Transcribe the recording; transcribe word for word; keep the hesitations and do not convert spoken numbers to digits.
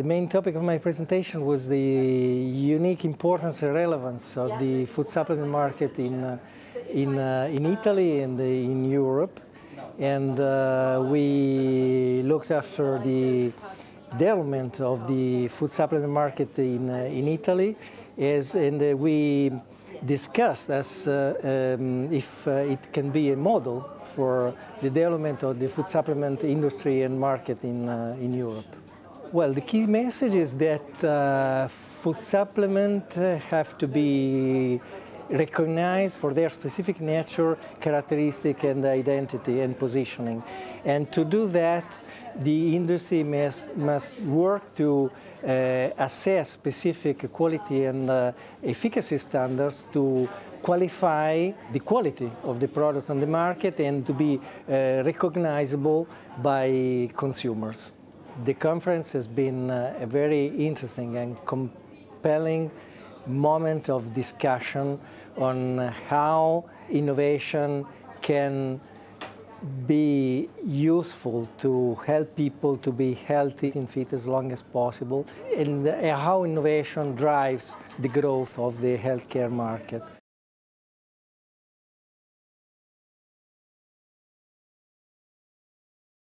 The main topic of my presentation was the unique importance and relevance of the food supplement market in, uh, in, uh, in Italy and in Europe. And uh, we looked after the development of the food supplement market in, uh, in Italy, as, and uh, we discussed as uh, um, if uh, it can be a model for the development of the food supplement industry and market in, uh, in Europe. Well, the key message is that uh, food supplements have to be recognized for their specific nature, characteristic and identity and positioning. And to do that, the industry must, must work to uh, assess specific quality and uh, efficacy standards to qualify the quality of the products on the market and to be uh, recognizable by consumers. The conference has been uh, a very interesting and compelling moment of discussion on how innovation can be useful to help people to be healthy and fit as long as possible, and how innovation drives the growth of the healthcare market.